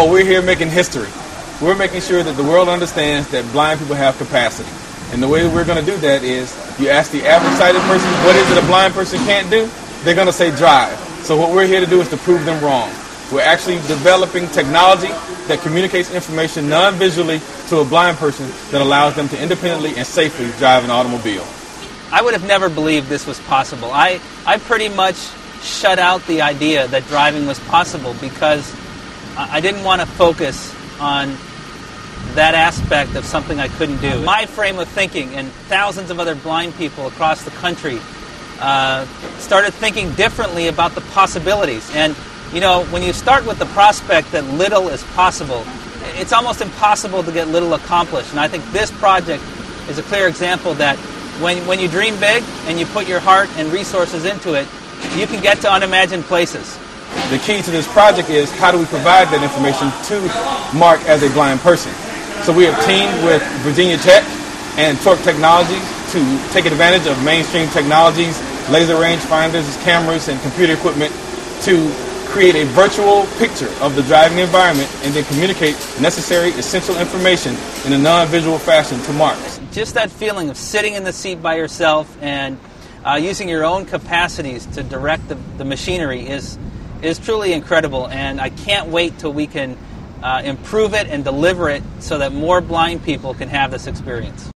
Oh, we're here making history. We're making sure that the world understands that blind people have capacity. And the way we're going to do that is you ask the average-sighted person, what is it a blind person can't do? They're going to say drive. So what we're here to do is to prove them wrong. We're actually developing technology that communicates information non-visually to a blind person that allows them to independently and safely drive an automobile. I would have never believed this was possible. I pretty much shut out the idea that driving was possible because I didn't want to focus on that aspect of something I couldn't do. My frame of thinking and thousands of other blind people across the country started thinking differently about the possibilities. And you know, when you start with the prospect that little is possible, it's almost impossible to get little accomplished. And I think this project is a clear example that when you dream big and you put your heart and resources into it, you can get to unimagined places. The key to this project is how do we provide that information to Mark as a blind person. So we have teamed with Virginia Tech and Torque Technology to take advantage of mainstream technologies, laser range finders, cameras, and computer equipment to create a virtual picture of the driving environment and then communicate necessary essential information in a non-visual fashion to Mark. Just that feeling of sitting in the seat by yourself and using your own capacities to direct the machinery is truly incredible, and I can't wait till we can improve it and deliver it so that more blind people can have this experience.